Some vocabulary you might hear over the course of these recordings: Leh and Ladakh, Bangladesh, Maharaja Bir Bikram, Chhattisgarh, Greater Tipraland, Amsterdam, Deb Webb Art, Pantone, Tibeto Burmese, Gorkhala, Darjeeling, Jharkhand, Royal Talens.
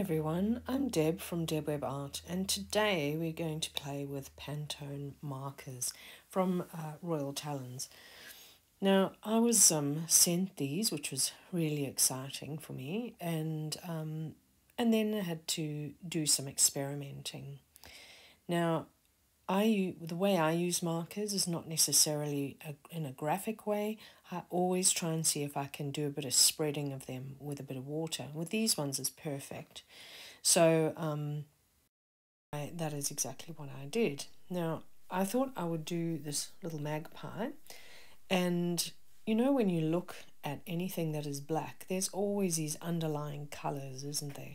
Hi everyone, I'm Deb from Deb Webb Art, and today we're going to play with Pantone markers from Royal Talens. Now I was sent these, which was really exciting for me, and then I had to do some experimenting. Now the way I use markers is not necessarily in a graphic way. I always try and see if I can do a bit of spreading of them with a bit of water. With these ones, it's perfect. So that is exactly what I did. Now, I thought I would do this little magpie. And, you know, when you look at anything that is black, there's always these underlying colours, isn't there?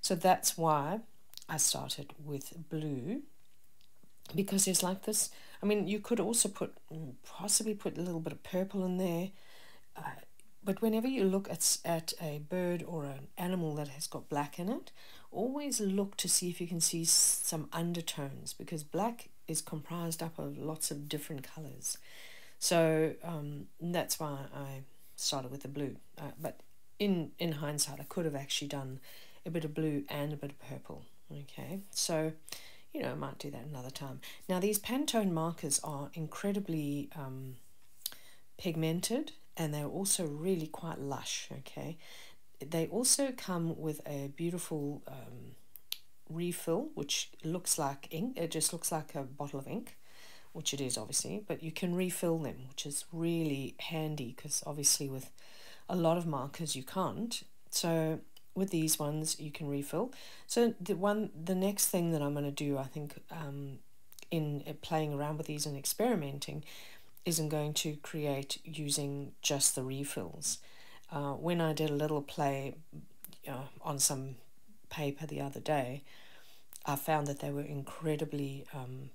So that's why I started with blue. Because there's like this, I mean, you could also possibly put a little bit of purple in there, but whenever you look at a bird or an animal that has got black in it, always look to see if you can see some undertones, because black is comprised up of lots of different colors. So that's why I started with the blue, but in hindsight I could have actually done a bit of blue and a bit of purple. Okay, so you know, I might do that another time. Now, these Pantone markers are incredibly pigmented, and they're also really quite lush, okay? They also come with a beautiful refill, which looks like ink. It just looks like a bottle of ink, which it is obviously, but you can refill them, which is really handy because obviously with a lot of markers you can't. So with these ones you can refill. So the next thing that I'm going to do, I think, in playing around with these and experimenting, is I'm going to create using just the refills. When I did a little play on some paper the other day, I found that they were incredibly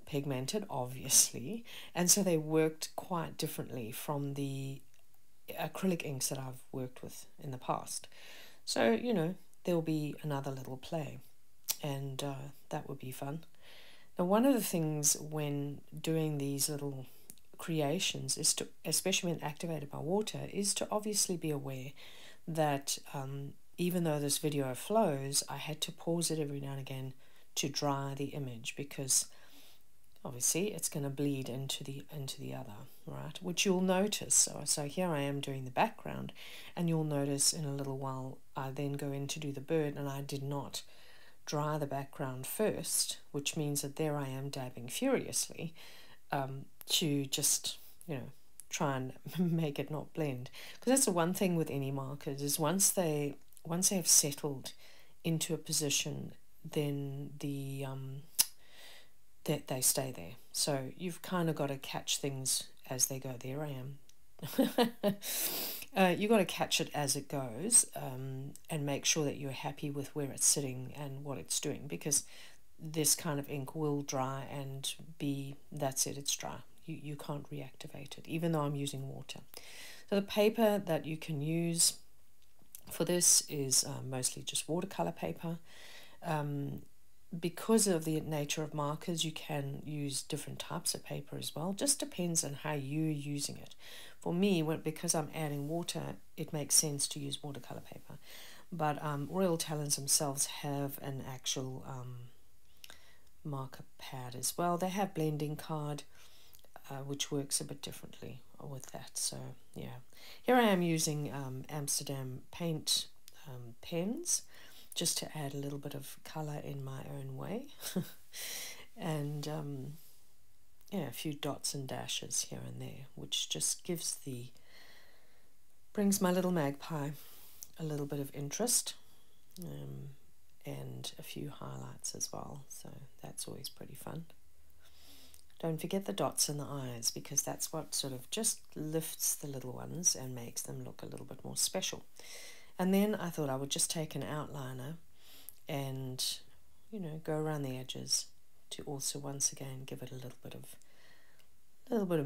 pigmented, obviously, and so they worked quite differently from the acrylic inks that I've worked with in the past. So, you know, there'll be another little play, and that would be fun. Now, one of the things when doing these little creations is to, especially when activated by water, is to obviously be aware that even though this video flows, I had to pause it every now and again to dry the image, because obviously it's going to bleed into the other, right? Which you'll notice. So here I am doing the background, and you'll notice in a little while I then go in to do the bird, and I did not dry the background first, which means that there I am dabbing furiously to just, you know, try and make it not blend. Because that's the one thing with any markers, is once they have settled into a position, then the that they stay there. So you've kind of got to catch things as they go. There I am. You've got to catch it as it goes, and make sure that you're happy with where it's sitting and what it's doing, because this kind of ink will dry and be, that's it, it's dry. You can't reactivate it, even though I'm using water. So the paper that you can use for this is mostly just watercolor paper. Because of the nature of markers, you can use different types of paper as well. Just depends on how you're using it. For me, because I'm adding water, it makes sense to use watercolor paper. But Royal Talens themselves have an actual marker pad as well. They have blending card, which works a bit differently with that. So yeah, here I am using Amsterdam paint pens, just to add a little bit of colour in my own way. And yeah, a few dots and dashes here and there, which just gives brings my little magpie a little bit of interest, and a few highlights as well, so that's always pretty fun. Don't forget the dots in the eyes, because that's what sort of just lifts the little ones and makes them look a little bit more special. And then I thought I would just take an outliner and, you know, go around the edges to also once again give it a little bit of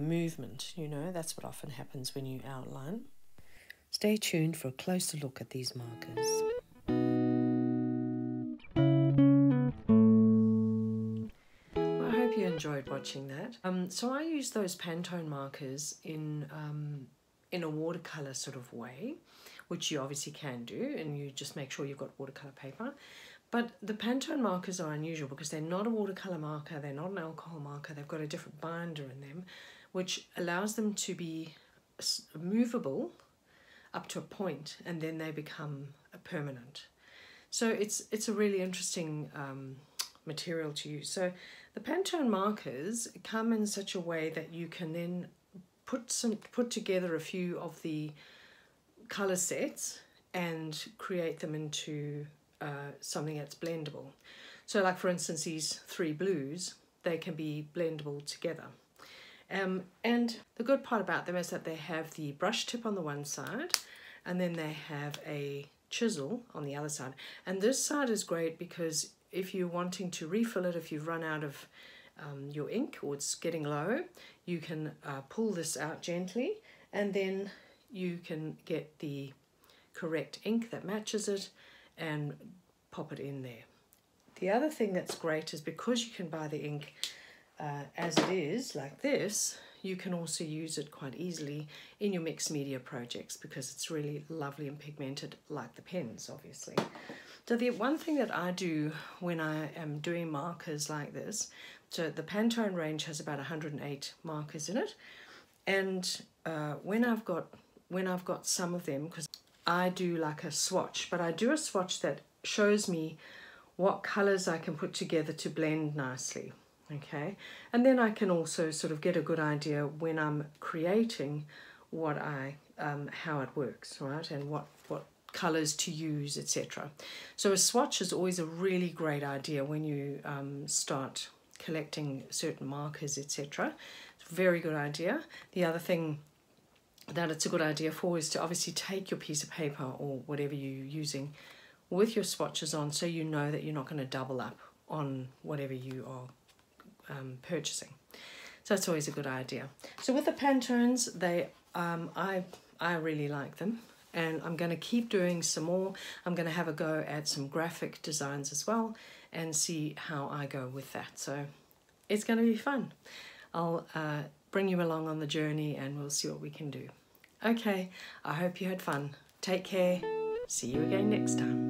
movement. You know, that's what often happens when you outline. Stay tuned for a closer look at these markers. Well, I hope you enjoyed watching that. So I use those Pantone markers in a watercolor sort of way, which you obviously can do, and you just make sure you've got watercolor paper. But the Pantone markers are unusual because they're not a watercolor marker, they're not an alcohol marker, they've got a different binder in them, which allows them to be movable up to a point, and then they become permanent. So it's a really interesting material to use. So the Pantone markers come in such a way that you can then put together a few of the color sets and create them into something that's blendable. So like for instance these three blues, they can be blendable together. And the good part about them is that they have the brush tip on the one side, and then they have a chisel on the other side. And this side is great because if you're wanting to refill it, if you've run out of your ink or it's getting low, you can pull this out gently, and then you can get the correct ink that matches it and pop it in there. The other thing that's great is because you can buy the ink as it is, like this, you can also use it quite easily in your mixed media projects because it's really lovely and pigmented, like the pens, obviously. So the one thing that I do when I am doing markers like this, so the Pantone range has about 108 markers in it, and when I've got some of them, because I do like a swatch, but I do a swatch that shows me what colors I can put together to blend nicely. Okay, and then I can also sort of get a good idea when I'm creating what I how it works, right, and what colors to use, etc. So a swatch is always a really great idea when you start collecting certain markers, etc. It's a very good idea. The other thing that it's a good idea for is to obviously take your piece of paper or whatever you're using with your swatches on, so you know that you're not going to double up on whatever you are purchasing. So that's always a good idea. So with the Pantones, they I really like them, and I'm going to keep doing some more. I'm going to have a go at some graphic designs as well and see how I go with that. So it's going to be fun. I'll bring you along on the journey and we'll see what we can do. Okay, I hope you had fun. Take care. See you again next time.